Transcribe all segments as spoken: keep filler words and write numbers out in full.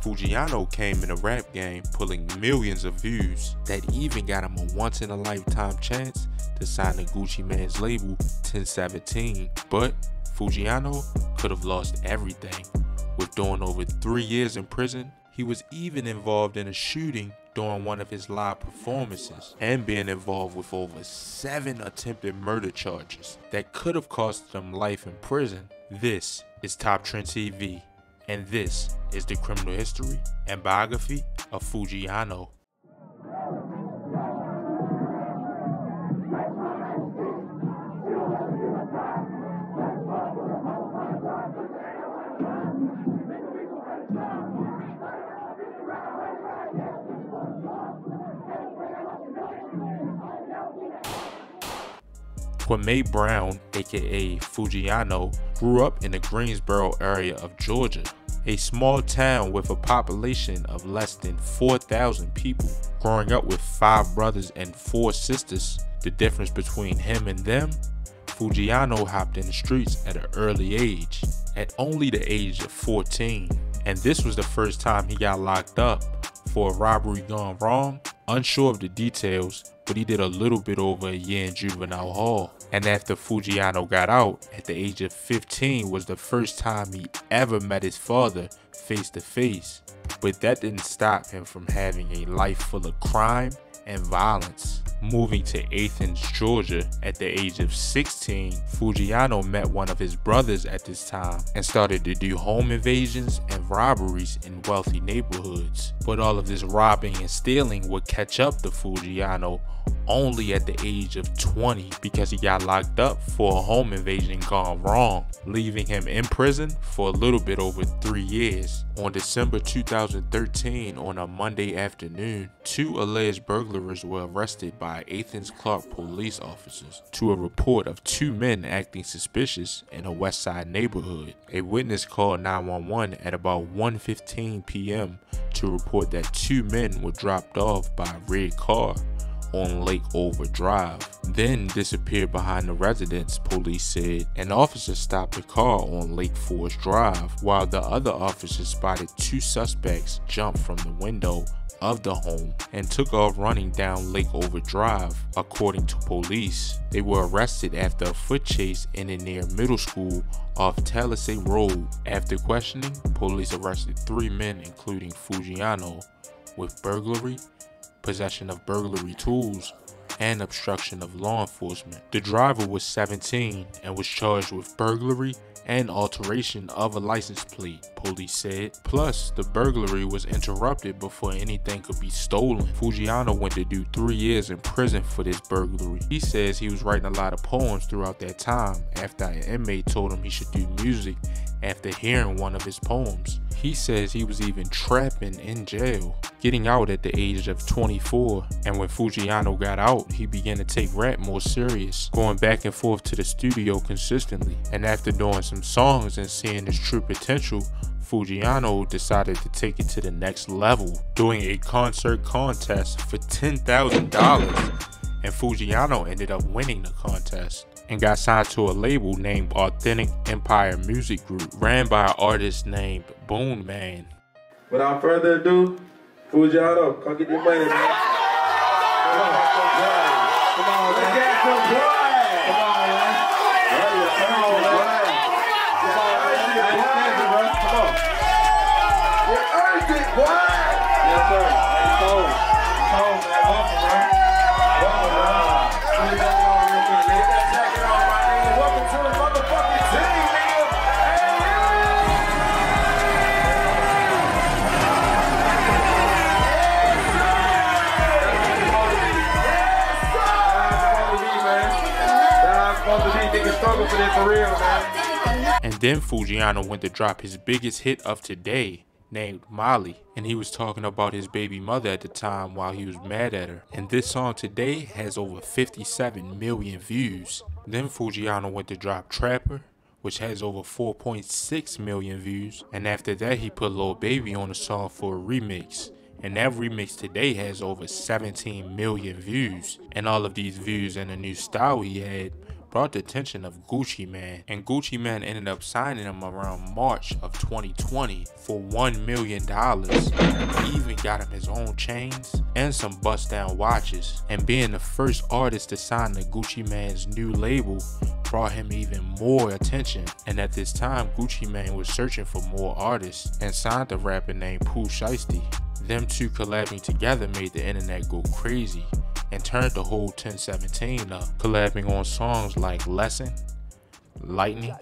Foogiano came in a rap game pulling millions of views that even got him a once in a lifetime chance to sign to Gucci Mane's label ten seventeen, but Foogiano could have lost everything. With doing over three years in prison, he was even involved in a shooting during one of his live performances and being involved with over seven attempted murder charges that could have cost him life in prison. This is Top Trend T V, and this is the criminal history and biography of Foogiano. Kwame Brown, aka Foogiano, grew up in the Greensboro area of Georgia, a small town with a population of less than four thousand people. Growing up with five brothers and four sisters, the difference between him and them, Foogiano hopped in the streets at an early age, at only the age of fourteen, and this was the first time he got locked up for a robbery gone wrong. Unsure of the details, but he did a little bit over a year in juvenile hall. And after Foogiano got out, at the age of fifteen was the first time he ever met his father face to face. But that didn't stop him from having a life full of crime and violence. Moving to Athens, Georgia at the age of sixteen, Foogiano met one of his brothers at this time and started to do home invasions and robberies in wealthy neighborhoods. But all of this robbing and stealing would catch up to Foogiano only at the age of twenty, because he got locked up for a home invasion gone wrong, leaving him in prison for a little bit over three years. On December two thousand thirteen, on a Monday afternoon, two alleged burglars were arrested by Athens-Clarke police officers to a report of two men acting suspicious in a West Side neighborhood. A witness called nine one one at about one fifteen p m to report that two men were dropped off by a red car on Lake Overdrive, then disappeared behind the residence, police said. An officer stopped the car on Lake Forest Drive, while the other officer spotted two suspects jump from the window of the home and took off running down Lake Overdrive. According to police, they were arrested after a foot chase in and near middle school off Talisay Road. After questioning, police arrested three men, including Foogiano, with burglary, possession of burglary tools, and obstruction of law enforcement. The driver was seventeen and was charged with burglary and alteration of a license plate, police said. Plus, the burglary was interrupted before anything could be stolen. Foogiano went to do three years in prison for this burglary. He says he was writing a lot of poems throughout that time after an inmate told him he should do music after hearing one of his poems. He says he was even trapping in jail, getting out at the age of twenty-four. And when Foogiano got out, he began to take rap more serious, going back and forth to the studio consistently. And after doing some songs and seeing his true potential, Foogiano decided to take it to the next level, doing a concert contest for ten thousand dollars. And Foogiano ended up winning the contest and got signed to a label named Authentic Empire Music Group, ran by an artist named Boon Man. Without further ado, Foogiano, come get your money, man. Come on, come on, let's get some boy. Come on, man. Come on, man. Come on, man. Come on, man. You're urgent, boy. Yes, sir. Let's go. Come on, man. For this, for real, man. And then Foogiano went to drop his biggest hit of today, named Molly, and he was talking about his baby mother at the time while he was mad at her. And this song today has over fifty-seven million views. Then Foogiano went to drop Trapper, which has over four point six million views. And after that, he put Lil Baby on the song for a remix. And that remix today has over seventeen million views. And all of these views and the new style he had brought the attention of Gucci Mane, and Gucci Mane ended up signing him around March of twenty twenty for one million dollars. He even got him his own chains and some bust down watches, and being the first artist to sign to Gucci Mane's new label brought him even more attention. And at this time, Gucci Mane was searching for more artists and signed the rapper named Pooh Shiesty. Them two collabing together made the internet go crazy and turned the whole ten seventeen up, collabing on songs like Lesson, Lightning,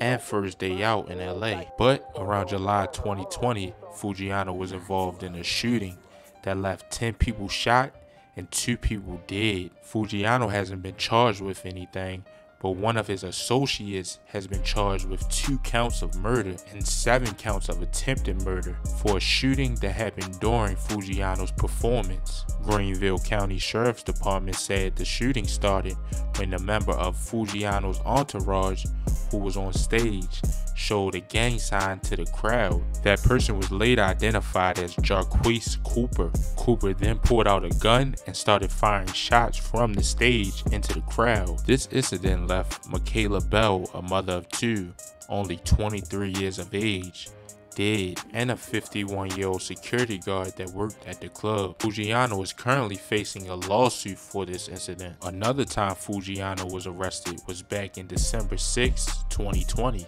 and First Day Out in L A. But around July twenty twenty, Foogiano was involved in a shooting that left ten people shot and two people dead. Foogiano hasn't been charged with anything, but one of his associates has been charged with two counts of murder and seven counts of attempted murder for a shooting that happened during Foogiano's performance. Greenville County Sheriff's Department said the shooting started when a member of Foogiano's entourage who was on stage showed a gang sign to the crowd. That person was later identified as Jarquise Cooper. Cooper then pulled out a gun and started firing shots from the stage into the crowd. This incident left Michaela Bell, a mother of two, only twenty-three years of age, dead, and a fifty-one-year-old security guard that worked at the club. Foogiano is currently facing a lawsuit for this incident. Another time Foogiano was arrested was back in December sixth, twenty twenty.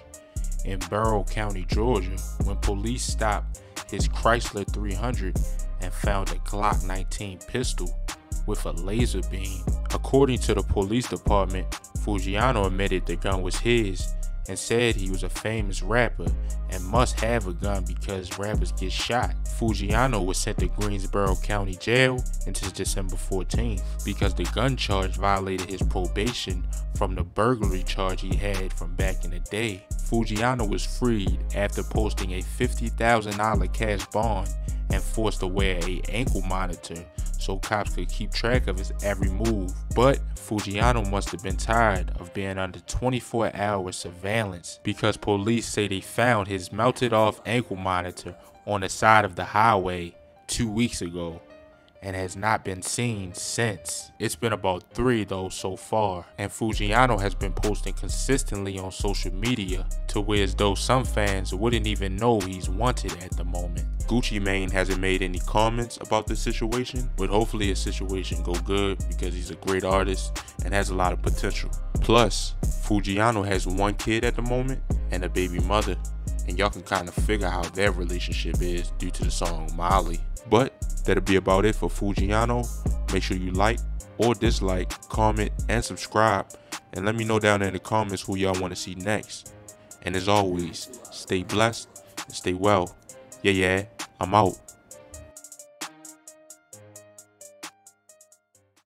In Barrow County, Georgia, when police stopped his Chrysler three hundred and found a Glock nineteen pistol with a laser beam. According to the police department, Foogiano admitted the gun was his and said he was a famous rapper and must have a gun because rappers get shot. Foogiano was sent to Greensboro County Jail until December fourteenth because the gun charge violated his probation from the burglary charge he had from back in the day. Foogiano was freed after posting a fifty thousand dollar cash bond and forced to wear a ankle monitor so cops could keep track of his every move. But Foogiano must have been tired of being under twenty-four hour surveillance because police say they found his melted off ankle monitor on the side of the highway two weeks ago and has not been seen since. It's been about three though so far, and Foogiano has been posting consistently on social media to where as though some fans wouldn't even know he's wanted at the moment. Gucci Mane hasn't made any comments about this situation, but hopefully his situation go good because he's a great artist and has a lot of potential. Plus, Foogiano has one kid at the moment and a baby mother, and y'all can kind of figure how their relationship is due to the song Molly. But that'll be about it for Foogiano. Make sure you like or dislike, comment, and subscribe. And let me know down there in the comments who y'all want to see next. And as always, stay blessed and stay well. Yeah, yeah, I'm out.